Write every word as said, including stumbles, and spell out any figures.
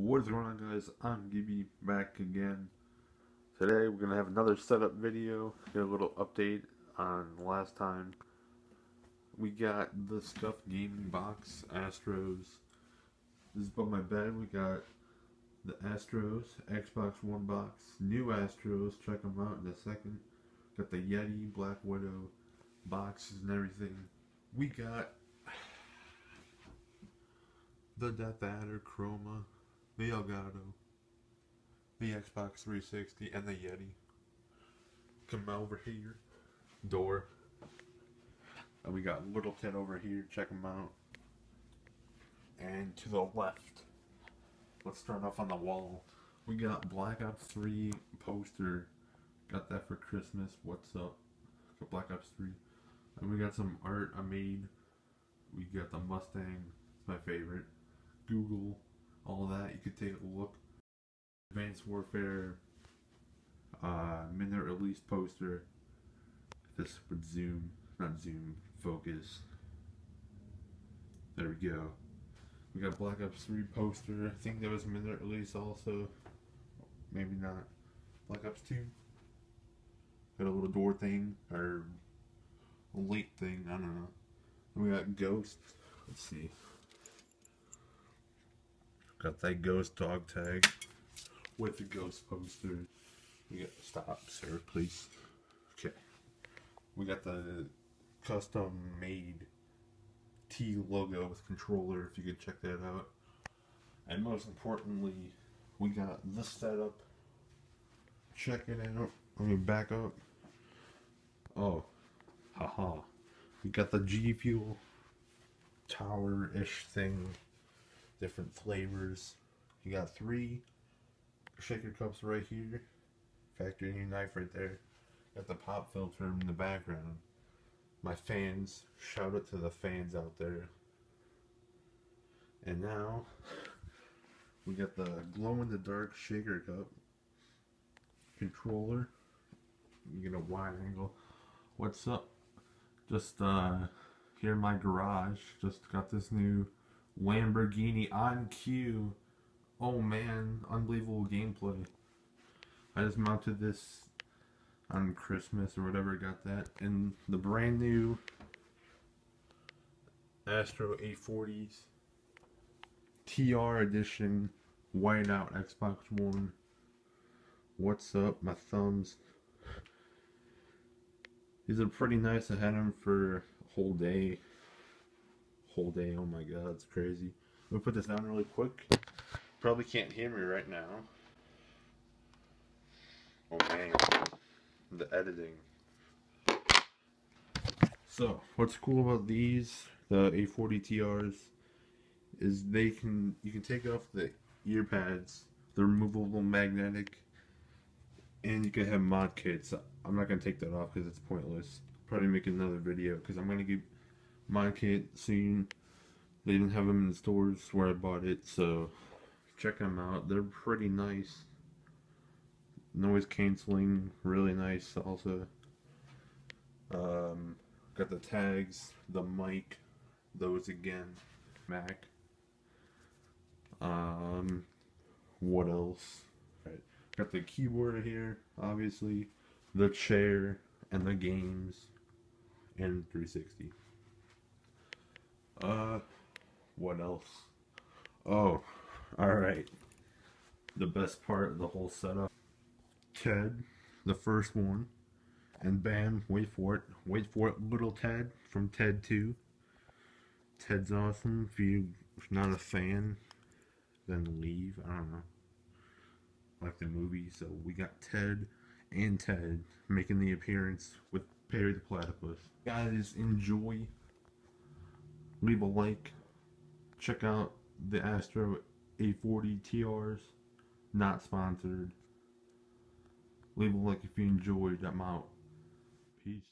What is going on, guys? I'm Gibby, back again. Today we're going to have another setup video, get a little update on last time. We got the Scuf gaming box, Astros. This is above my bed. We got the Astros, Xbox One box, new Astros, check them out in a second. Got the Yeti, Black Widow boxes and everything. We got the Death Adder, Chroma, the Elgato, the Xbox three sixty, and the Yeti. Come over here. Door. And we got little Ted over here. Check him out. And to the left. Let's start off on the wall. We got Black Ops three poster. Got that for Christmas. What's up? Got Black Ops three. And we got some art I made. We got the Mustang. It's my favorite. Google. All that, you could take a look. Advanced Warfare, uh, minute release poster. This would zoom, not zoom, focus. There we go. We got Black Ops three poster. I think that was minute release also. Maybe not. Black Ops two. Got a little door thing, or a late thing, I don't know. And we got Ghost. Let's see. Got that ghost dog tag with the ghost poster. We got stop, sir, please. Okay. We got the custom made T logo with controller, if you could check that out. And most importantly, we got the setup. Check it out. Let me back up. Oh. Haha. We got the G Fuel tower-ish thing. Different flavors. You got three shaker cups right here. Factory new knife right there. Got the pop filter in the background. My fans, shout out to the fans out there. And now we got the glow in the dark shaker cup controller. You get a wide angle. What's up? Just uh, here in my garage. Just got this new Lamborghini on cue. Oh man, unbelievable gameplay. I just mounted this on Christmas or whatever, got that. And the brand new Astro A forty T R edition, white out Xbox One. What's up, my thumbs? These are pretty nice. I had them for a whole day. Whole day, oh my god, it's crazy. I'm gonna put this down really quick. Probably can't hear me right now. Oh man, the editing. So, what's cool about these, the A forty T Rs, is they can you can take off the ear pads. They're removable, magnetic, and you can have mod kits. I'm not gonna take that off because it's pointless. Probably make another video because I'm gonna give my kit soon. They didn't have them in the stores where I bought it, so check them out. They're pretty nice. Noise canceling, really nice also. Um, got the tags, the mic, those again. Mac. Um, what else? Right. Got the keyboard here, obviously. The chair and the games and three sixty. Uh, what else? Oh, alright. The best part of the whole setup. Ted, the first one. And bam, wait for it. Wait for it, little Ted from Ted two. Ted's awesome. If you're not a fan, then leave. I don't know. Like the movie. So we got Ted and Ted making the appearance with Perry the Platypus. Guys, enjoy. Leave a like. Check out the Astro A forty T Rs. Not sponsored. Leave a like if you enjoyed. I'm out. Peace.